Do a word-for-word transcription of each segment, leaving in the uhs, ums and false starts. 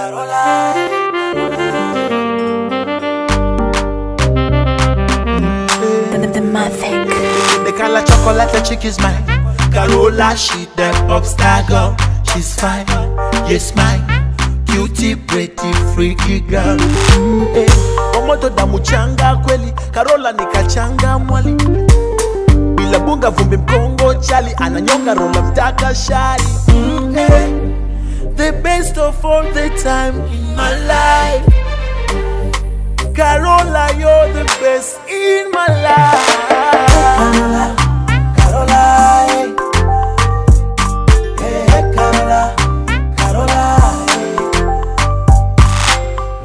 Carola. The color chocolate, the chick is mine. Carola, she the pop star girl. She's fine, yes mine. Cutie, pretty, freaky girl. Omoto da muchanga kweli. Carola ni kachanga mwali. Bila bunga vumbi mkongo chali. Ananyonga rola mtaka shali. The best of all the time in my life. Carola, you're the best in my life. Carola, Carola, hey, hey, Carola, Carola,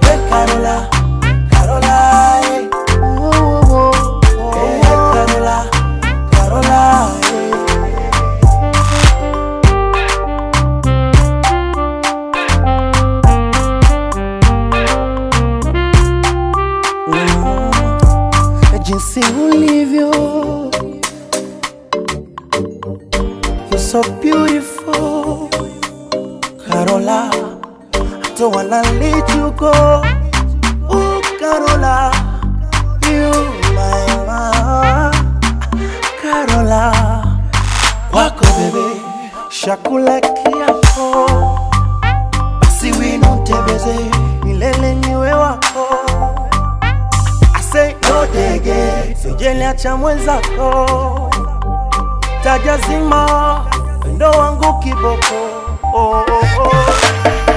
hey, Carola, Carola, hey, hey, Carola, Carola, hey. Jinsi ulivyo, so beautiful, Carola. I don't wanna let you go. Oh, Carola, you my ma. Carola, wako bebe, shakula kiapo. Basi winu tebeze, milele niwe wako. I say no dege, sijele acha mwenzako. Taja zima ndo wangu kiboko. Oh, oh, oh.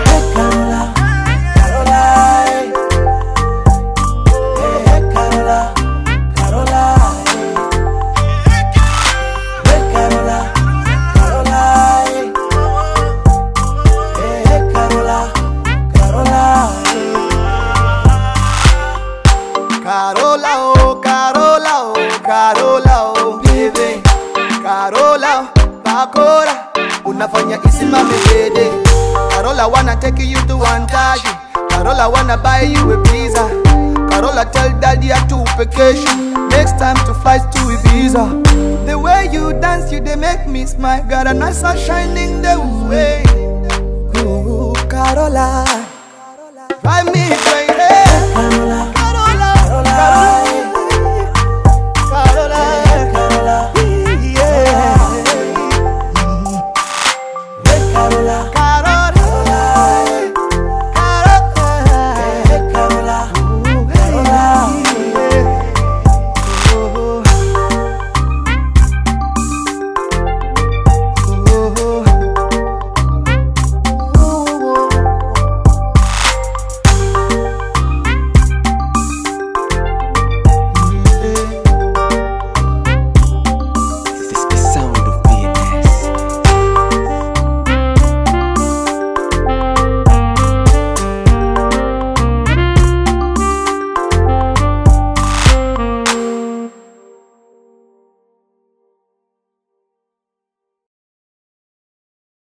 Hey Carola, Carola, hey, hey Carola, Carola, hey Carola, Carola, hey, hey Carola, Carola, hey. Carola, oh, Carola, oh, Carola, oh, baby. Carola, pakora, unafanya isimame dede. Carola wanna take you to Wantaji. Carola wanna buy you a pizza. Carola tell daddy atupe kesho. Next time to fly to Ibiza. The way you dance, you they make me smile. Got a nice sun shining the way. Ooh, Carola.